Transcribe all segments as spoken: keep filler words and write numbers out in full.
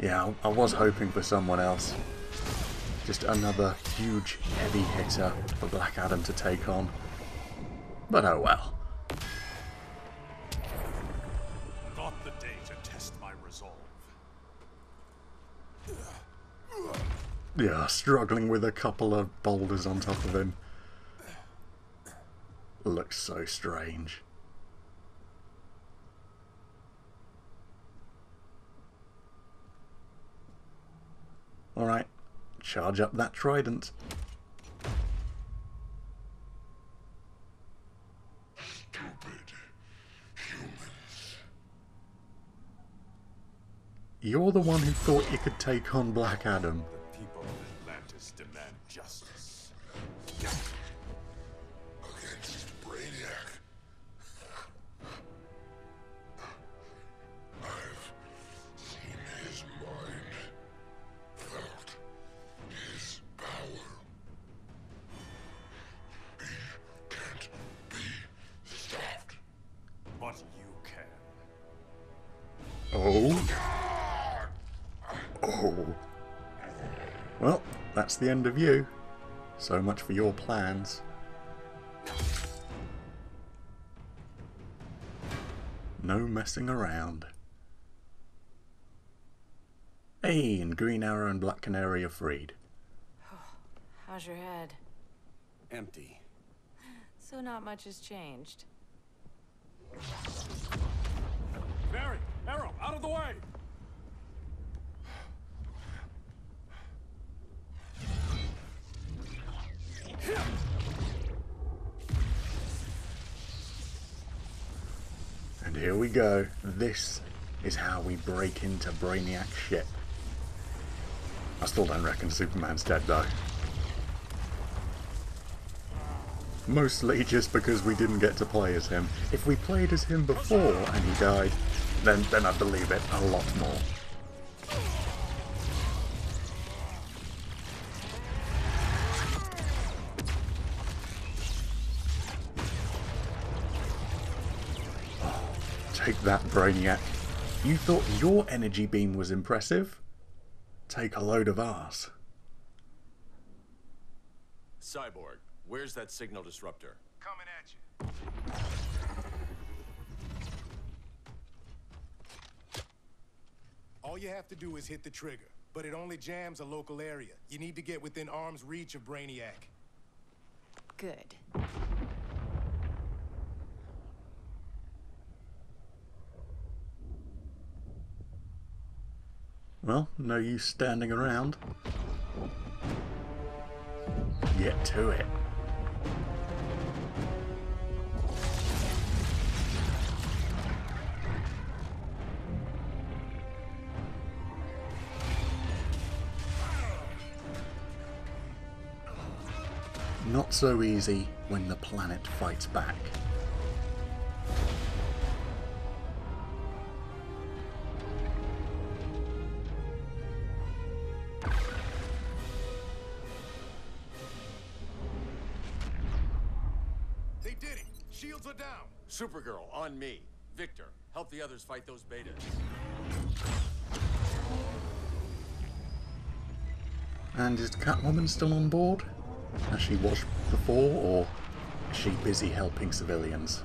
Yeah, I was hoping for someone else. Just another huge heavy hitter for Black Adam to take on. But oh well. Not the day to test my resolve. Yeah, struggling with a couple of boulders on top of him. Looks so strange. Alright, charge up that trident. Stupid humans. You're the one who thought you could take on Black Adam. The people of Atlantis demand justice. Yes. Against Brainiac. I've seen his mind. Oh. Oh. Well, that's the end of you. So much for your plans. No messing around. Hey, and Green Arrow and Black Canary are freed. How's your head? Empty. So not much has changed. Barry! Arrow, out of the way! And here we go. This is how we break into Brainiac's ship. I still don't reckon Superman's dead, though. Mostly just because we didn't get to play as him. If we played as him before and he died, Then, then I believe it a lot more. Oh, take that, Brainiac. You thought your energy beam was impressive? Take a load of ours. Cyborg, where's that signal disruptor? Coming at you. All you have to do is hit the trigger, but it only jams a local area. You need to get within arm's reach of Brainiac. Good. Well, no use standing around. Get to it. Not so easy when the planet fights back. They did it! Shields are down! Supergirl, on me. Victor, help the others fight those betas. And is Catwoman still on board? As she was before, or is she busy helping civilians?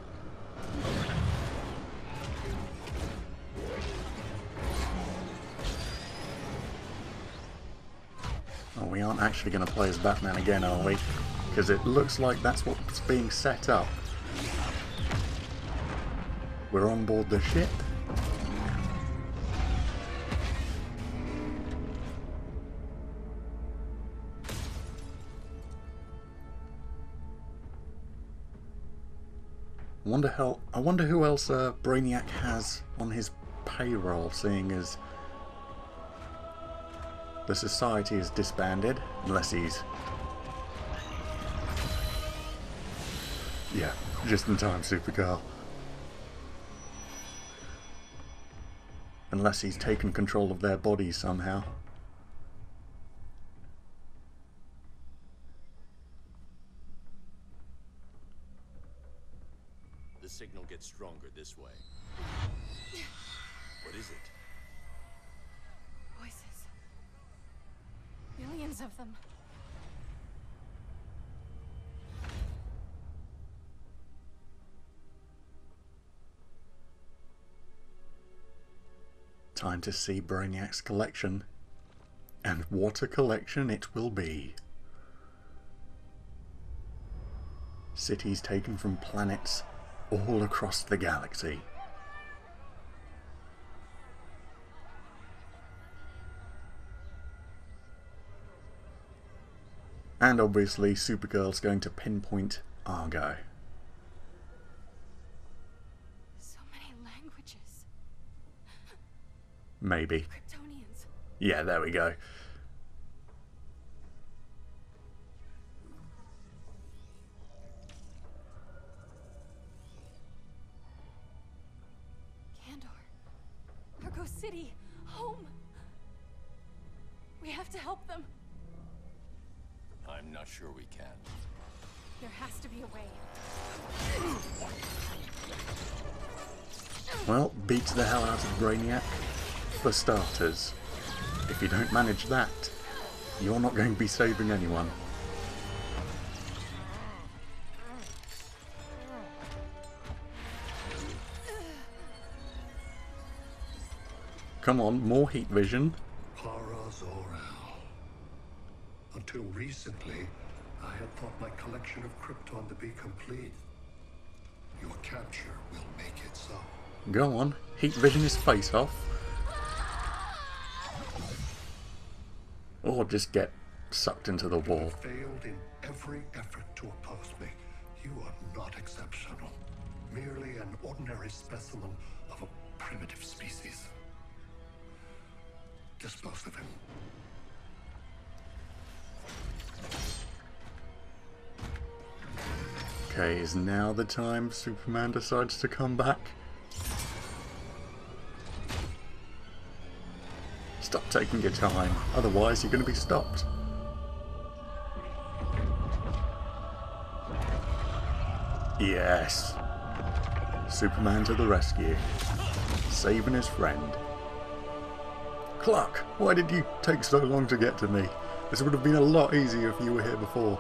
Oh, we aren't actually going to play as Batman again, are we? Because it looks like that's what's being set up. We're on board the ship. Wonder how, I wonder who else uh, Brainiac has on his payroll, seeing as the society is disbanded, unless he's... Yeah, just in time, Supergirl. Unless he's taken control of their bodies somehow. Signal gets stronger this way. What is it? We them. Time to see Brainiac's collection. And what a collection it will be. Cities taken from planets all across the galaxy. And obviously Supergirl's going to pinpoint Argo. So many languages. Maybe. Kryptonians. Yeah, there we go. Candor. Argo City. Home. We have to help them. I'm not sure we can. There has to be a way. Well, beat the hell out of Brainiac, for starters. If you don't manage that, you're not going to be saving anyone. Come on, more heat vision. Until recently, I had thought my collection of Krypton to be complete. Your capture will make it so. Go on, heat vision his face off. Or just get sucked into the wall. You failed in every effort to oppose me. You are not exceptional. Merely an ordinary specimen of a primitive species. Dispose of him. Okay, is now the time Superman decides to come back? Stop taking your time, otherwise you're going to be stopped. Yes! Superman to the rescue. Saving his friend. Clark, why did you take so long to get to me? This would have been a lot easier if you were here before.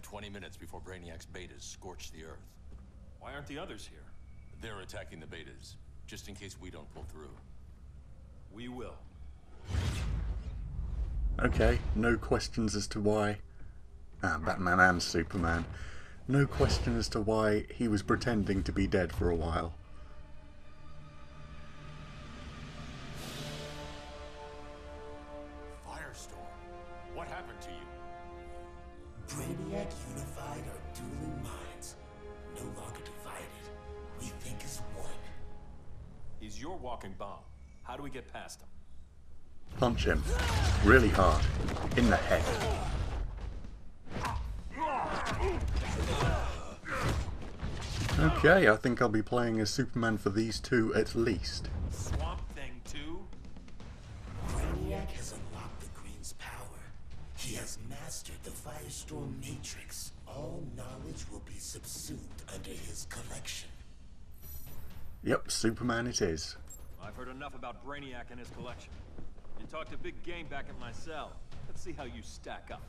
twenty minutes before Brainiac's betas scorch the Earth. Why aren't the others here? They're attacking the betas, just in case we don't pull through. We will. Okay, no questions as to why... Ah, Batman and Superman. No question as to why he was pretending to be dead for a while. Firestorm, what happened to you? Brainiac unified our dueling minds, no longer divided. We think as one. He's your walking bomb. How do we get past him? Punch him. Really hard. In the head. Okay, I think I'll be playing as Superman for these two at least. Swamp Thing two? Brainiac has unlocked the Green's power. He has mastered the Firestorm Matrix. All knowledge will be subsumed under his collection. Yep, Superman it is. I've heard enough about Brainiac and his collection. You talked a big game back at my cell. Let's see how you stack up.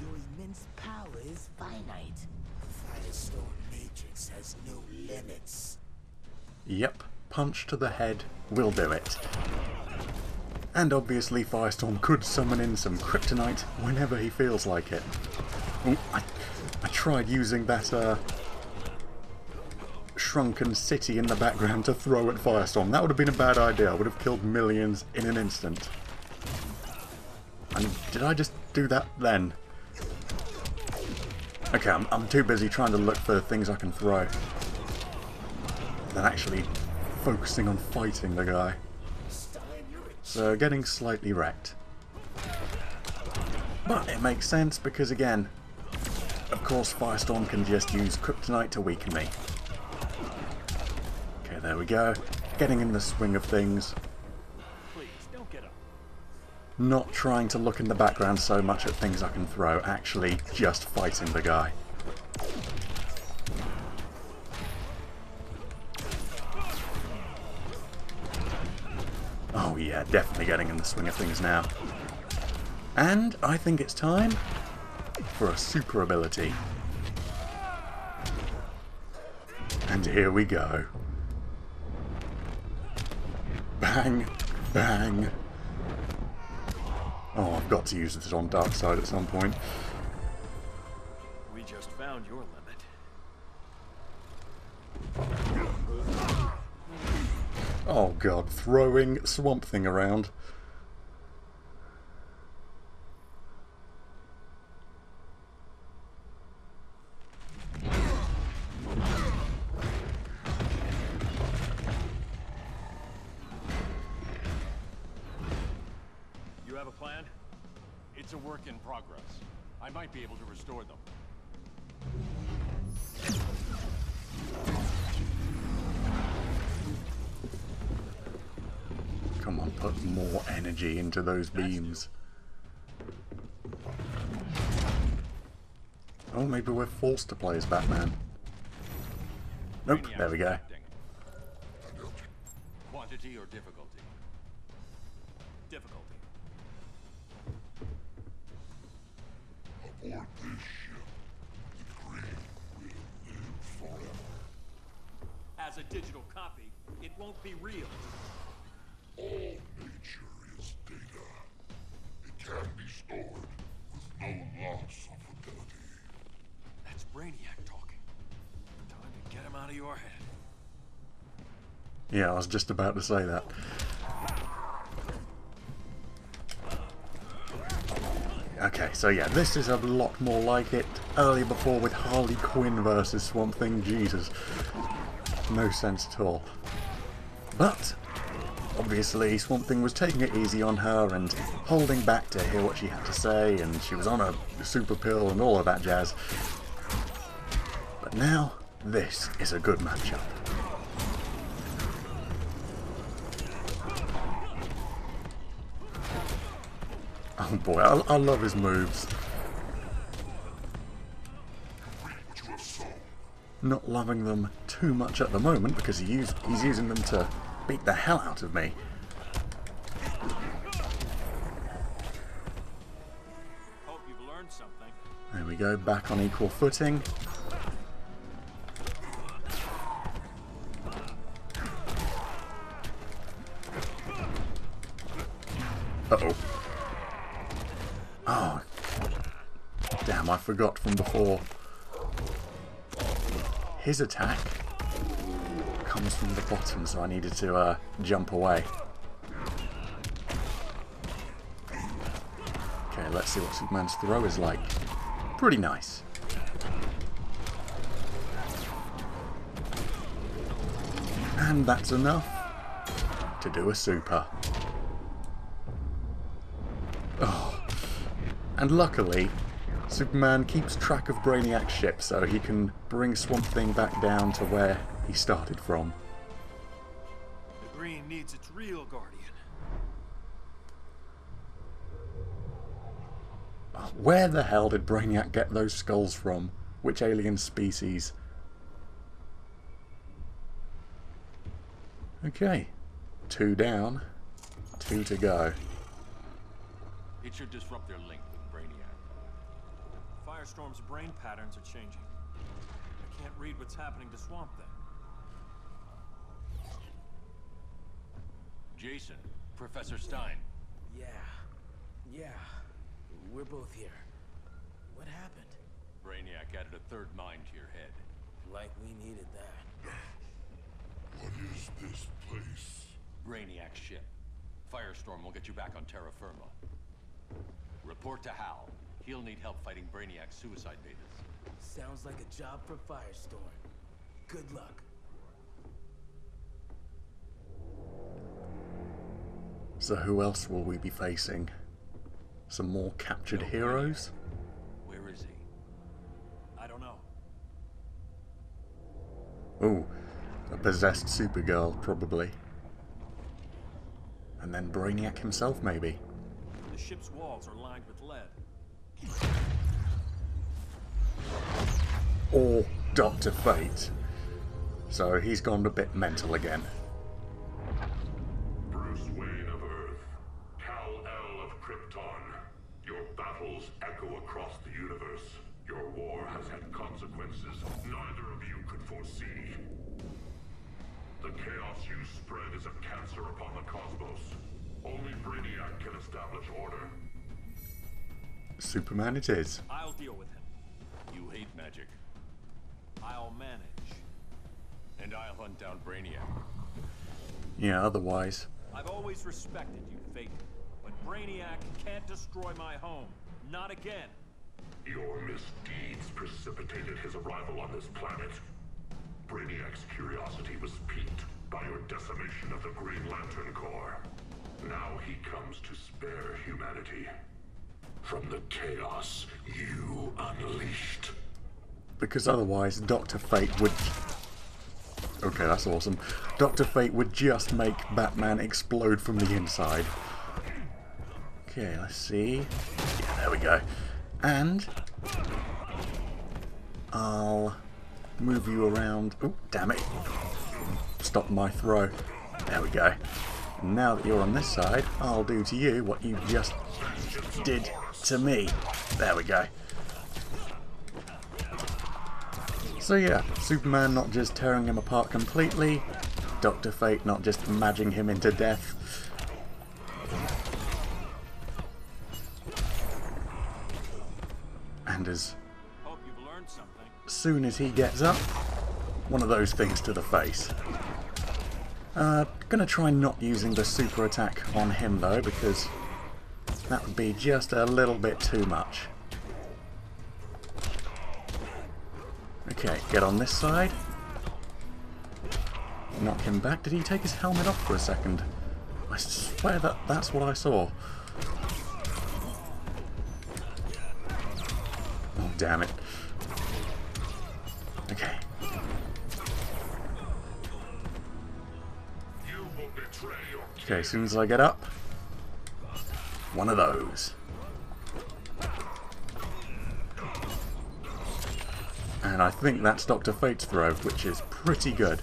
Your immense power is finite. The Firestorm Matrix has no limits. Yep, punch to the head will do it. And obviously Firestorm could summon in some Kryptonite whenever he feels like it. Ooh, I, I tried using that uh, shrunken city in the background to throw at Firestorm. That would have been a bad idea. I would have killed millions in an instant. And did I just do that then? Okay, I'm, I'm too busy trying to look for things I can throw than actually focusing on fighting the guy. So, getting slightly wrecked. But it makes sense because, again, of course Firestorm can just use Kryptonite to weaken me. Okay, there we go. Getting in the swing of things. Please, don't get up. Not trying to look in the background so much at things I can throw, actually just fighting the guy. Oh yeah, definitely getting in the swing of things now. And I think it's time for a super ability. And here we go. Bang, bang. Oh, I've got to use this on Darkseid at some point. We just found your limit. Oh god, throwing Swamp Thing around. Restore them. Come on, put more energy into those beams. Oh, maybe we're forced to play as Batman. Nope, there we go. Quantity or difficulty? Difficulty. Aboard this ship, the Green will live forever. As a digital copy, it won't be real. All nature is data. It can be stored with no loss of fidelity. That's Brainiac talking. Time to get him out of your head. Yeah, I was just about to say that. Okay, so yeah, this is a lot more like it. Early before with Harley Quinn versus Swamp Thing, Jesus. No sense at all. But, obviously Swamp Thing was taking it easy on her and holding back to hear what she had to say, and she was on a super pill and all of that jazz. But now, this is a good matchup. Oh boy, I, I love his moves. Not loving them too much at the moment because he used, he's using them to beat the hell out of me. Hope you've learned something. There we go, back on equal footing. Uh-oh. Oh, damn, I forgot from before. His attack comes from the bottom, so I needed to uh, jump away. Okay, let's see what Superman's throw is like. Pretty nice. And that's enough to do a super. And luckily, Superman keeps track of Brainiac's ship, so he can bring Swamp Thing back down to where he started from. The Green needs its real guardian. Where the hell did Brainiac get those skulls from? Which alien species? Okay, two down, two to go. It should disrupt their link. Firestorm's brain patterns are changing. I can't read what's happening to Swamp Thing. Jason, Professor Stein. Yeah, yeah, we're both here. What happened? Brainiac added a third mind to your head. Like we needed that. What is this place? Brainiac's ship. Firestorm will get you back on Terra Firma. Report to Hal. He'll need help fighting Brainiac's suicide betas. Sounds like a job for Firestorm. Good luck. So who else will we be facing? Some more captured no, heroes? Where is he? I don't know. Ooh, A possessed Supergirl, probably. And then Brainiac himself, maybe. The ship's walls are lined with lead. Or Doctor Fate. So he's gone a bit mental again. Bruce Wayne of Earth, Kal-El of Krypton. Your battles echo across the universe. Your war has had consequences neither of you could foresee. The chaos you spread is a cancer upon the cosmos. Only Brainiac can establish order. Superman it is. I'll deal with him. You hate magic. I'll manage. And I'll hunt down Brainiac. Yeah, otherwise. I've always respected you, Fate. But Brainiac can't destroy my home. Not again. Your misdeeds precipitated his arrival on this planet. Brainiac's curiosity was piqued by your decimation of the Green Lantern Corps. Now he comes to spare humanity from the chaos you unleashed. Because otherwise, Doctor Fate would... Okay, that's awesome. Doctor Fate would just make Batman explode from the inside. Okay, let's see. Yeah, there we go. And... I'll... move you around. Oh, damn it. Stop my throw. There we go. Now that you're on this side, I'll do to you what you just did to me. There we go. So yeah, Superman not just tearing him apart completely, Doctor Fate not just magging him into death. And as soon as he gets up, one of those things to the face. Uh, gonna try not using the super attack on him though, because that would be just a little bit too much. Okay, get on this side. Knock him back. Did he take his helmet off for a second? I swear that that's what I saw. Oh, damn it. Okay. Okay, as soon as I get up, one of those. And I think that's Doctor Fate's throw, which is pretty good.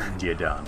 And you're done.